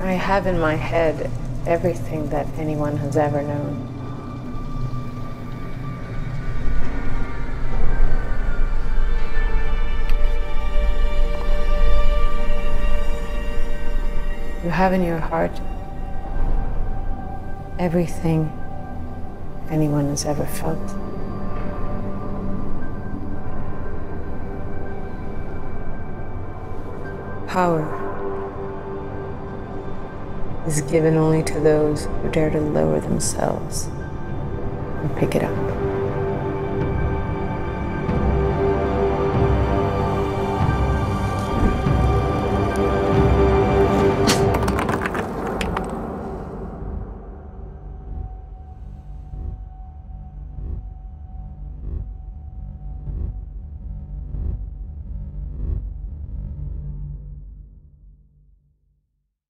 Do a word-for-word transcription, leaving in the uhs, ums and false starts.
I have in my head everything that anyone has ever known. You have in your heart everything anyone has ever felt. Power is given only to those who dare to lower themselves and pick it up.